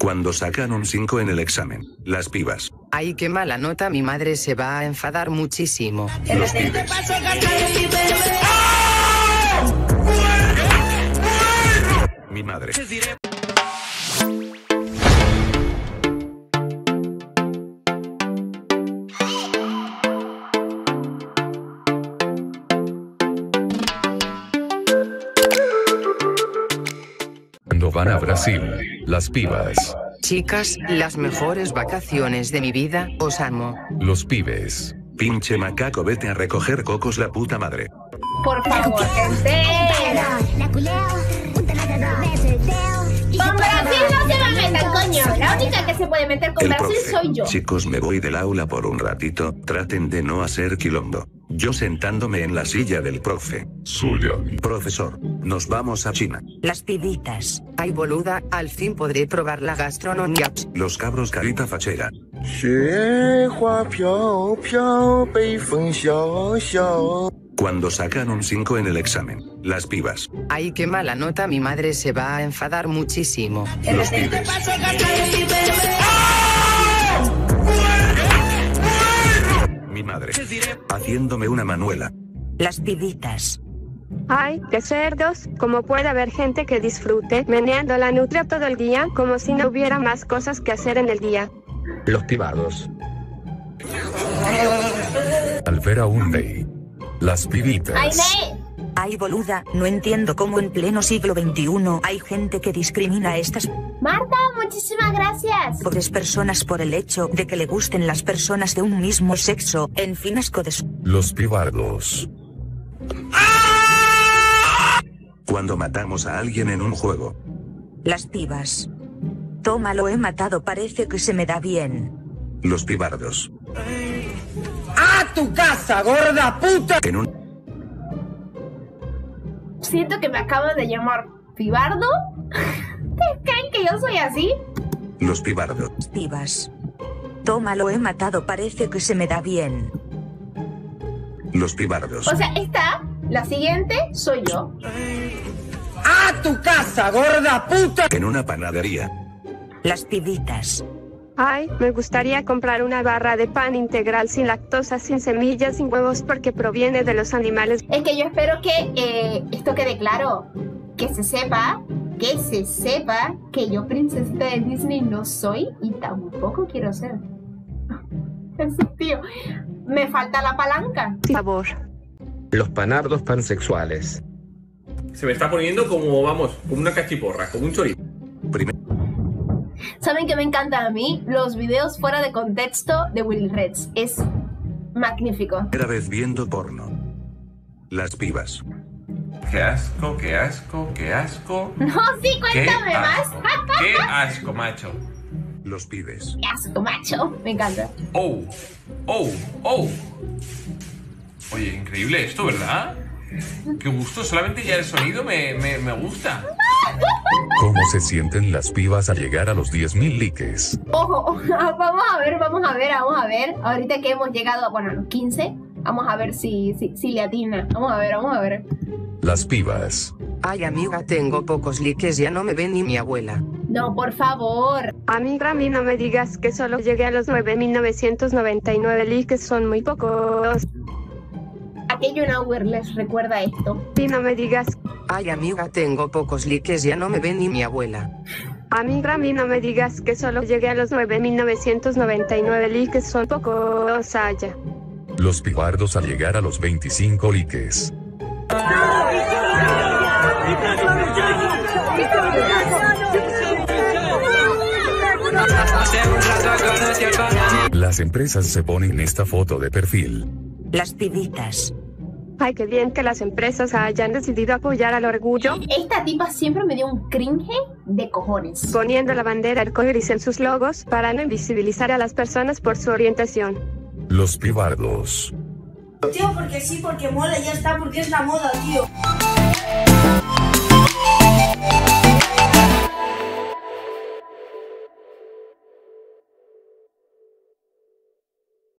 cuando sacan un 5 en el examen, las pibas. Ay, qué mala nota, mi madre se va a enfadar muchísimo. Los pibes. Mi madre. Cuando van a Brasil, las pibas. Chicas, las mejores vacaciones de mi vida, os amo. Los pibes. Pinche macaco, vete a recoger cocos, la puta madre. Por favor, gente. Con Brasil no se va a meter, coño. La única que se puede meter con Brasil soy yo. Chicos, me voy del aula por un ratito, traten de no hacer quilombo. Yo sentándome en la silla del profe. Suyo. Profesor, nos vamos a China. Las pibitas. Ay, boluda, al fin podré probar la gastronomía. Los cabros, carita fachera. Cuando sacan un 5 en el examen, las pibas. Ay, qué mala nota, mi madre se va a enfadar muchísimo. Los pibes. Mi madre, haciéndome una manuela. Las pibitas. Ay, qué cerdos, como puede haber gente que disfrute meneando la nutria todo el día, como si no hubiera más cosas que hacer en el día. Los pibados. Al ver a un rey. Las pibitas. Ay, boluda, no entiendo cómo en pleno siglo XXI hay gente que discrimina a estas... Marta, muchísimas gracias. Pobres personas por el hecho de que le gusten las personas de un mismo sexo, en fin, asco de... Los pibardos. Cuando matamos a alguien en un juego. Las pibas. Toma, lo he matado, parece que se me da bien. Los pibardos. ¡A tu casa, gorda puta! En un... Siento que me acaban de llamar pibardo. ¿Te creen que yo soy así? Los pibardos. Pibas. Toma, lo he matado, parece que se me da bien. Los pibardos. O sea, esta, la siguiente, soy yo. ¡A tu casa, gorda puta! En una panadería. Las pibitas. Ay, me gustaría comprar una barra de pan integral sin lactosa, sin semillas, sin huevos, porque proviene de los animales. Es que yo espero que esto quede claro, que se sepa que yo princesa de Disney no soy y tampoco quiero ser. Tío, me falta la palanca. Por favor. Los panardos pansexuales. Se me está poniendo como, vamos, como una cachiporra, como un chorizo. ¿Saben que me encantan a mí? Los videos fuera de contexto de Willy Reds. Es magnífico. Primera vez viendo porno. Las pibas. Qué asco, qué asco, qué asco. No, sí, cuéntame más. Qué asco, macho. Los pibes. Qué asco, macho. Me encanta. Oh, oh, oh. Oye, increíble esto, ¿verdad? Qué gusto, solamente ya el sonido me gusta. ¿Cómo se sienten las pibas al llegar a los 10.000 likes? Ojo, vamos a ver. Ahorita que hemos llegado a los 15, vamos a ver si le atina. Vamos a ver. Las pibas. Ay, amiga, tengo pocos likes, ya no me ve ni mi abuela. No, por favor. Amiga, a mí no me digas que solo llegué a los 9.999 likes, son muy pocos. Aquello en Auer les recuerda esto. Si no me digas... Ay, amiga, tengo pocos likes, ya no me ve ni mi abuela. Amiga, a mí no me digas que solo llegué a los 9.999 likes, son pocos, allá. Los pibardos al llegar a los 25 likes. Las empresas se ponen esta foto de perfil. Las pibitas. Ay, qué bien que las empresas hayan decidido apoyar al orgullo. Esta tipa siempre me dio un cringe de cojones. Poniendo la bandera arcoiris en sus logos para no invisibilizar a las personas por su orientación. Los pibardos. Tío, porque sí, porque mola, ya está, porque es la moda, tío.